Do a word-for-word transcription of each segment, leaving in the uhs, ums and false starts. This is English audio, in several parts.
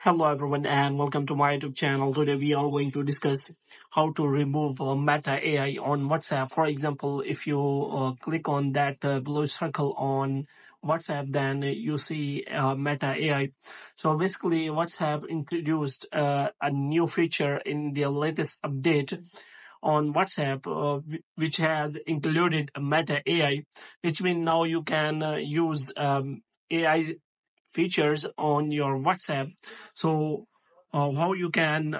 Hello everyone and welcome to my YouTube channel. Today we are going to discuss how to remove uh, Meta A I on WhatsApp. For example, if you uh, click on that uh, blue circle on WhatsApp, then you see uh, Meta A I. So basically WhatsApp introduced uh, a new feature in their latest update on WhatsApp, uh, which has included Meta A I, which means now you can uh, use um, A I features on your WhatsApp. So uh, how you can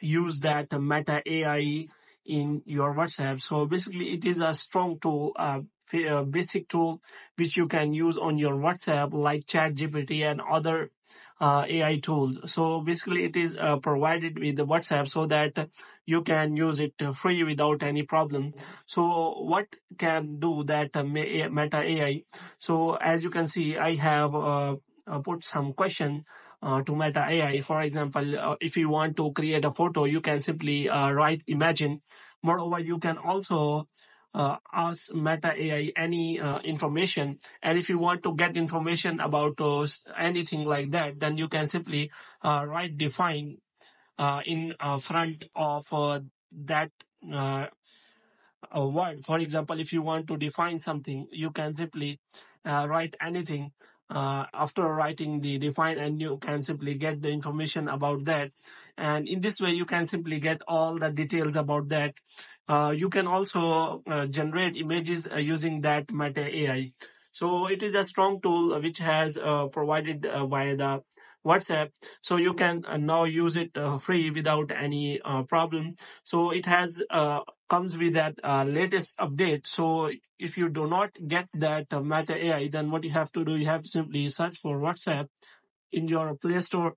use that Meta A I in your WhatsApp. So basically it is a strong tool, uh, a basic tool which you can use on your WhatsApp like ChatGPT and other uh, A I tools. So basically it is uh, provided with the WhatsApp so that you can use it free without any problem. So what can do that uh, Meta A I? So as you can see, I have uh, put some question uh, to Meta A I. For example, uh, if you want to create a photo, you can simply uh, write imagine. Moreover, you can also Uh, ask Meta A I any uh, information, and if you want to get information about uh, anything like that, then you can simply uh, write define uh, in uh, front of uh, that uh, uh, word. For example, if you want to define something, you can simply uh, write anything. Uh, after writing the define, and you can simply get the information about that, and in this way you can simply get all the details about that. Uh, you can also uh, generate images uh, using that Meta A I. So it is a strong tool which has uh, provided uh, by the WhatsApp, so you can uh, now use it uh, free without any uh, problem. So it has uh, comes with that uh, latest update. So if you do not get that uh, Meta A I, then what you have to do, you have to simply search for WhatsApp in your Play Store,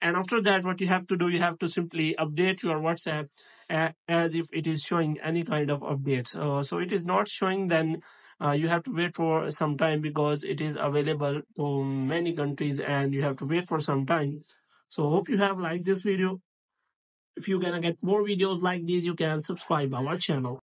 and after that what you have to do, you have to simply update your WhatsApp uh, as if it is showing any kind of updates. Uh, so it is not showing, then Uh, you have to wait for some time because it is available to many countries and you have to wait for some time. So hope you have liked this video. If you're gonna get more videos like these, you can subscribe our channel.